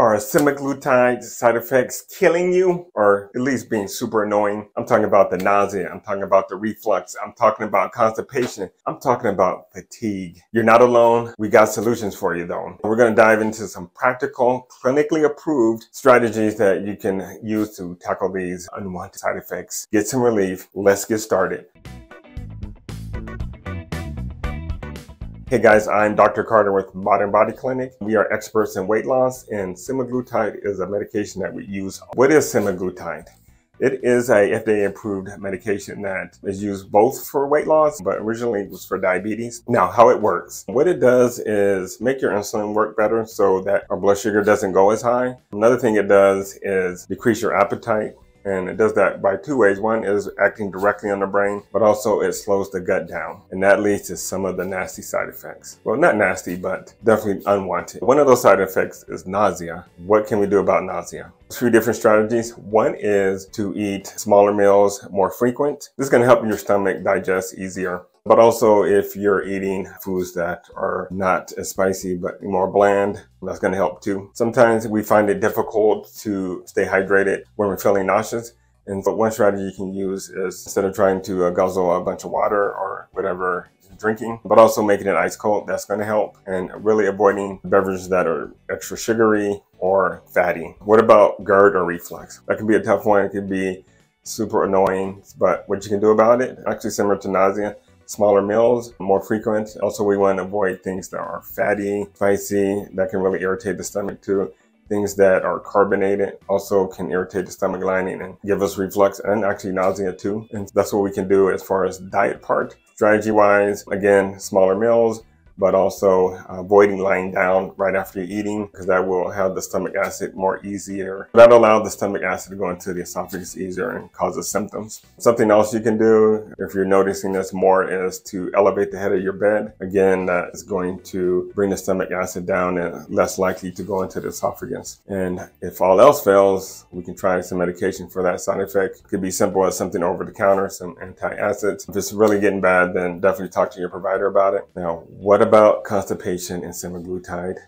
Are semaglutide side effects killing you, or at least being super annoying? I'm talking about the nausea, I'm talking about the reflux, I'm talking about constipation, I'm talking about fatigue. You're not alone. We got solutions for you though. We're going to dive into some practical, clinically approved strategies that you can use to tackle these unwanted side effects. Get some relief. Let's get started. Hey guys, I'm Dr. Carter with Modern Body Clinic. We are experts in weight loss, and semaglutide is a medication that we use. What is semaglutide? It is a FDA-approved medication that is used both for weight loss, but originally it was for diabetes. Now, how it works. What it does is make your insulin work better so that our blood sugar doesn't go as high. Another thing it does is decrease your appetite. And it does that by two ways. One is acting directly on the brain, but also it slows the gut down. And that leads to some of the nasty side effects. Well, not nasty, but definitely unwanted. One of those side effects is nausea. What can we do about nausea? Three different strategies. One is to eat smaller meals more frequent. This is going to help your stomach digest easier. But also if you're eating foods that are not as spicy but more bland, that's going to help too. Sometimes we find it difficult to stay hydrated when we're feeling nauseous. And so one strategy you can use is, instead of trying to guzzle a bunch of water or whatever you're drinking, but also making it ice cold, that's going to help. And really avoiding beverages that are extra sugary or fatty. What about GERD or reflux? That can be a tough one. It can be super annoying, but what you can do about it, actually similar to nausea, smaller meals, more frequent. Also, we want to avoid things that are fatty, spicy, that can really irritate the stomach too. Things that are carbonated also can irritate the stomach lining and give us reflux and actually nausea too. And that's what we can do as far as diet part. Strategy-wise, again, smaller meals, but also avoiding lying down right after you're eating, because that will have the stomach acid more easier. That'll allow the stomach acid to go into the esophagus easier and causes symptoms. Something else you can do, if you're noticing this more, is to elevate the head of your bed. Again, that is going to bring the stomach acid down and less likely to go into the esophagus. And if all else fails, we can try some medication for that side effect. It could be simple as something over the counter, some antacids. If it's really getting bad, then definitely talk to your provider about it. Now, what about constipation and semaglutide?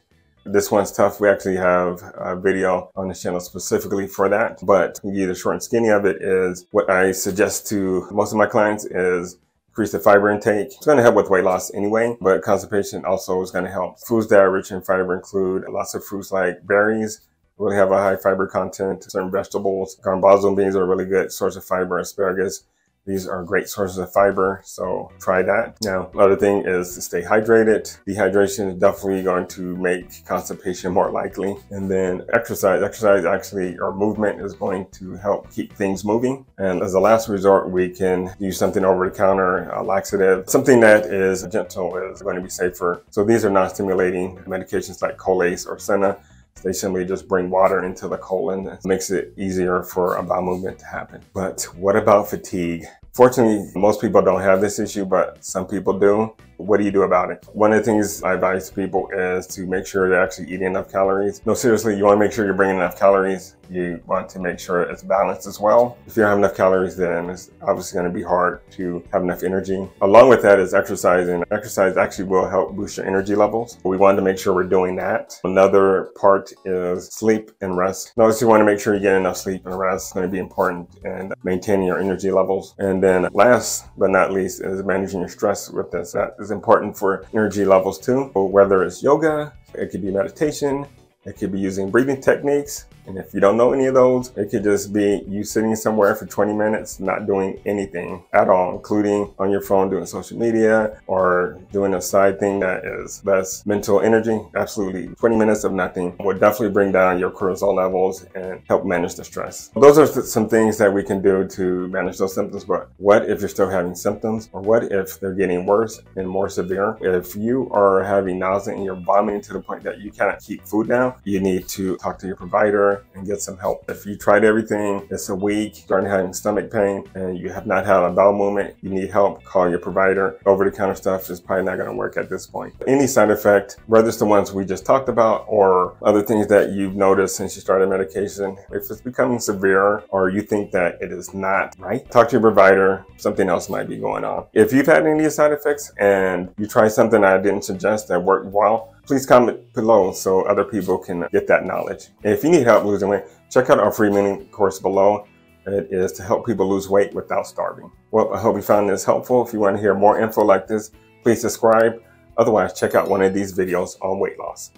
This one's tough. We actually have a video on the channel specifically for that, but the short and skinny of it is what I suggest to most of my clients is increase the fiber intake. It's going to help with weight loss anyway, but constipation also is going to help. Foods that are rich in fiber include lots of fruits like berries, really have a high fiber content, certain vegetables. Garbanzo beans are a really good source of fiber, asparagus. These are great sources of fiber, so try that. Now, another thing is to stay hydrated. Dehydration is definitely going to make constipation more likely. And then exercise. Exercise actually, or movement, is going to help keep things moving. And as a last resort, we can use something over the counter, a laxative. Something that is gentle is going to be safer. So these are non-stimulating medications like Colace or Senna. They simply just bring water into the colon. It makes it easier for a bowel movement to happen. But what about fatigue? Fortunately, most people don't have this issue, but some people do. What do you do about it? One of the things I advise people is to make sure they're actually eating enough calories. No, seriously, you want to make sure you're bringing enough calories. You want to make sure it's balanced as well. If you don't have enough calories, then it's obviously going to be hard to have enough energy. Along with that is exercising. Exercise actually will help boost your energy levels. We want to make sure we're doing that. Another part is sleep and rest. Notice you want to make sure you get enough sleep and rest. It's going to be important in maintaining your energy levels. And then last but not least is managing your stress with this. That is important for energy levels too. Whether it's yoga, it could be meditation, it could be using breathing techniques. And if you don't know any of those, it could just be you sitting somewhere for 20 minutes, not doing anything at all, including on your phone, doing social media or doing a side thing that is less mental energy. Absolutely. 20 minutes of nothing will definitely bring down your cortisol levels and help manage the stress. Those are some things that we can do to manage those symptoms. But what if you're still having symptoms, or what if they're getting worse and more severe? If you are having nausea and you're vomiting to the point that you cannot keep food down, you need to talk to your provider and get some help. If you tried everything, it's a week, starting having stomach pain, and you have not had a bowel movement, you need help, call your provider. Over-the-counter stuff is probably not going to work at this point. Any side effect, whether it's the ones we just talked about or other things that you've noticed since you started medication, if it's becoming severe or you think that it is not right, talk to your provider. Something else might be going on. If you've had any side effects and you try something I didn't suggest that worked well, please comment below so other people can get that knowledge. And if you need help losing weight, check out our free mini course below. It is to help people lose weight without starving. Well, I hope you found this helpful. If you want to hear more info like this, please subscribe. Otherwise, check out one of these videos on weight loss.